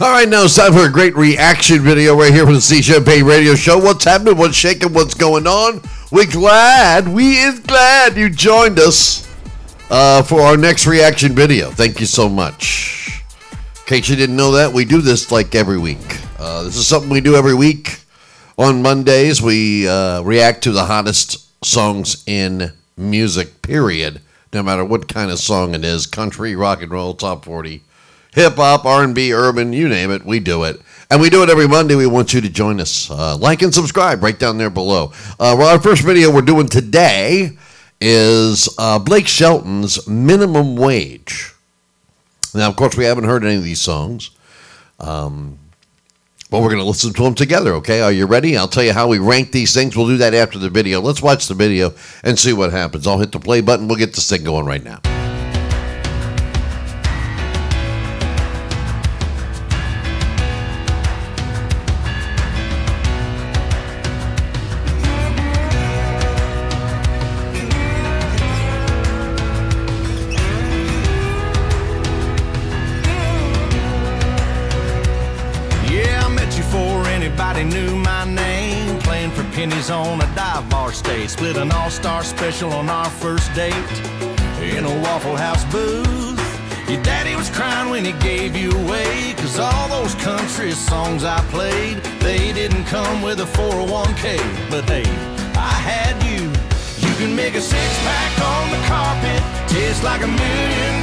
All right, now it's time for a great reaction video right here from the Steve Champagne Radio Show. What's happening? What's shaking? What's going on? We're glad. We is glad you joined us for our next reaction video. Thank you so much. In case you didn't know that, we do this like every week. This is something we do every week. On Mondays, we react to the hottest songs in music, period. No matter what kind of song it is, country, rock and roll, top 40. Hip-hop, R&B, urban, you name it, we do it. And we do it every Monday. We want you to join us. Like and subscribe right down there below. Well, our first video we're doing today is Blake Shelton's Minimum Wage. Now, of course, we haven't heard any of these songs. But we're going to listen to them together, okay? Are you ready? I'll tell you how we rank these things. We'll do that after the video. Let's watch the video and see what happens. I'll hit the play button. We'll get this thing going right now. Knew my name, playing for pennies on a dive bar stage, split an all-star special on our first date in a Waffle House booth. Your daddy was crying when he gave you away, cause all those country songs I played, they didn't come with a 401k, but hey, I had you. You can make a six-pack on the carpet, taste like $1 million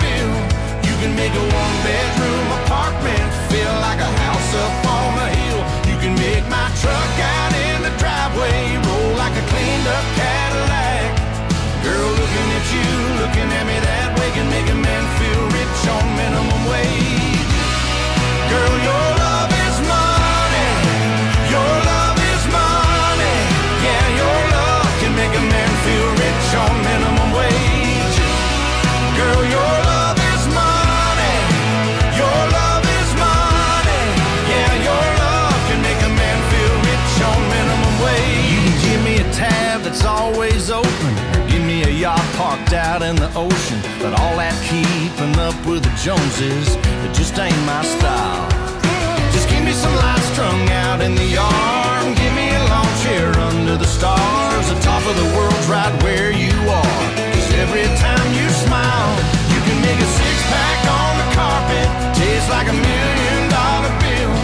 bill. You can make a one-bedroom apartment feel like a house up on the hill. You can make my truck out in the driveway roll like a cleaned up Cadillac. Girl, looking at you, looking at me that way can make a man feel rich on minimum wage. Girl, your love is money. Your love is money. Yeah, your love can make a man feel rich on minimum wage. Girl, your love is money. Your love is money. Yeah, your it's always open, or give me a yacht parked out in the ocean. But all that keeping up with the Joneses, it just ain't my style. Just give me some lights strung out in the yard, give me a lawn chair under the stars. The top of the world's right where you are, cause every time you smile. You can make a six-pack on the carpet, tastes like $1 million bill.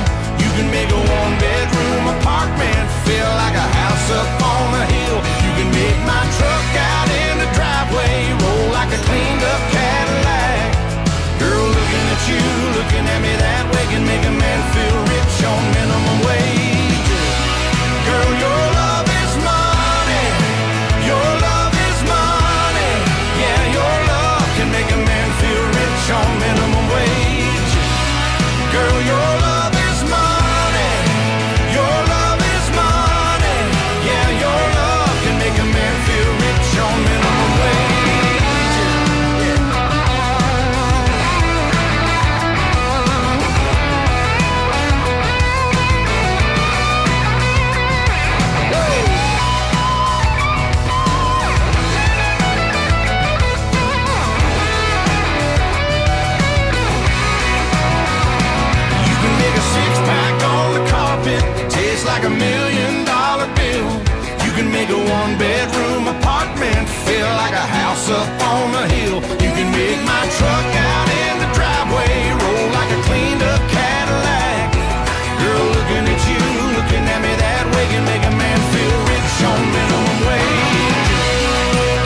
You can make a one-bedroom apartment feel like a house up on a hill. You can make my truck out in the driveway roll like a cleaned up Cadillac. Girl, looking at you, looking at me that way can make a man feel rich on minimum wage. Girl, your love is money. Your love is money. Yeah, your love can make a man feel rich on minimum wage. Girl, your love is money. Your love is money. Yeah, your love can make a man feel rich on minimum wage. You can make a six-pack on the carpet, tastes like $1 million bill. You can make a one-bedroom apartment feel like a house up on a hill. You can make my truck out in the driveway roll like a cleaned up Cadillac. Girl, looking at you, looking at me that way can make a man feel rich on minimum wage.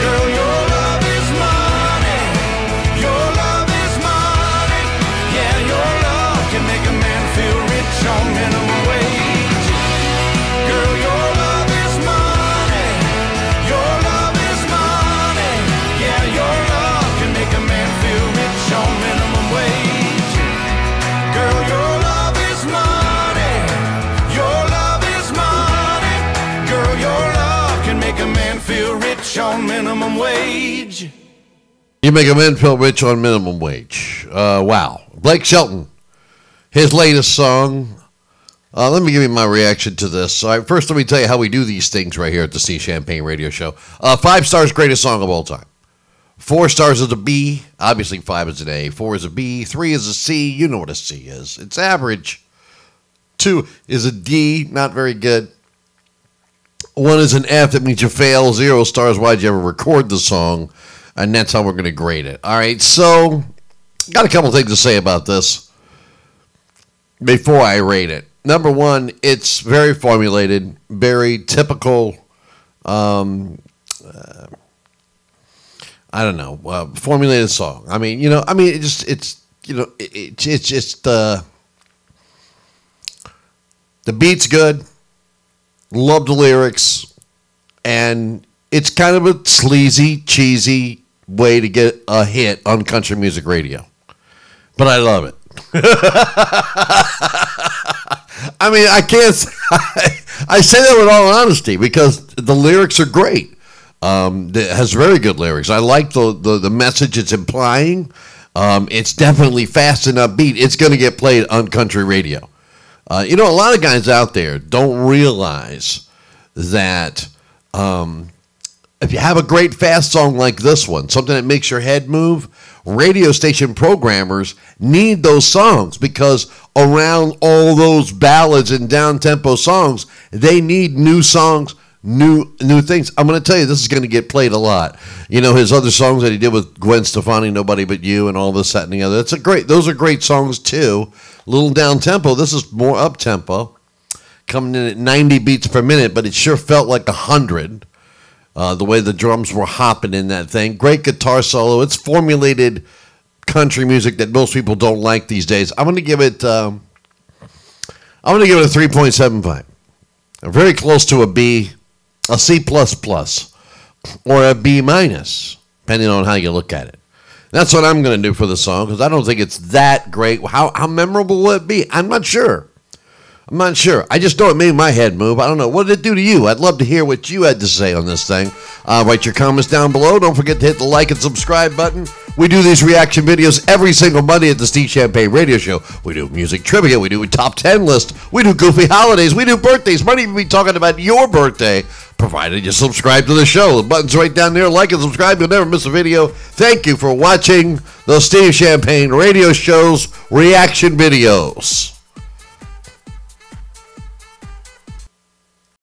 Girl, your love is money. Your love is money. Yeah, your love can make a man feel rich on minimum wage. Girl, your love is money. Your love is money. Yeah, your love can make a man feel rich on minimum wage. Girl, your love is money. Your love is money. Girl, your love can make a man feel rich on minimum wage. You make a man feel rich on minimum wage. Wow. Blake Shelton, his latest song. Let me give you my reaction to this. All right, first, let me tell you how we do these things right here at the Steve Champagne Radio Show. 5 stars, greatest song of all time. 4 stars is a B. Obviously, 5 is an A. 4 is a B. 3 is a C. You know what a C is. It's average. 2 is a D. Not very good. 1 is an F. That means you fail. 0 stars. Why'd you ever record the song? And that's how we're going to grade it. All right. So, got a couple things to say about this before I rate it. Number 1, it's very formulated, very typical. I don't know, formulated song. I mean, you know, I mean, it's just the beat's good. Love the lyrics, and it's kind of a sleazy, cheesy way to get a hit on country music radio, but I love it. I mean, I can't. I say that with all honesty because the lyrics are great. It has very good lyrics. I like the message it's implying. It's definitely fast and upbeat. It's going to get played on country radio. You know, a lot of guys out there don't realize that if you have a great fast song like this one, something that makes your head move, radio station programmers need those songs because around all those ballads and down-tempo songs, they need new songs. New things. I'm going to tell you, this is going to get played a lot. You know, his other songs that he did with Gwen Stefani, Nobody But You, and all this, that, and the other. That's a great. Those are great songs, too. A little down-tempo. This is more up-tempo. Coming in at 90 beats per minute, but it sure felt like 100. The way the drums were hopping in that thing. Great guitar solo. It's formulated country music that most people don't like these days. I'm going to give it, I'm going to give it a 3.75. Very close to a B. A C++ or a B-, depending on how you look at it. That's what I'm going to do for the song because I don't think it's that great. How memorable will it be? I'm not sure. I'm not sure. I just know it made my head move. I don't know. What did it do to you? I'd love to hear what you had to say on this thing. Write your comments down below. Don't forget to hit the like and subscribe button. We do these reaction videos every single Monday at the Steve Champagne Radio Show. We do music trivia. We do a top 10 list. We do goofy holidays. We do birthdays. Might even be talking about your birthday, provided you subscribe to the show. The button's right down there. Like and subscribe. You'll never miss a video. Thank you for watching the Steve Champagne Radio Show's reaction videos.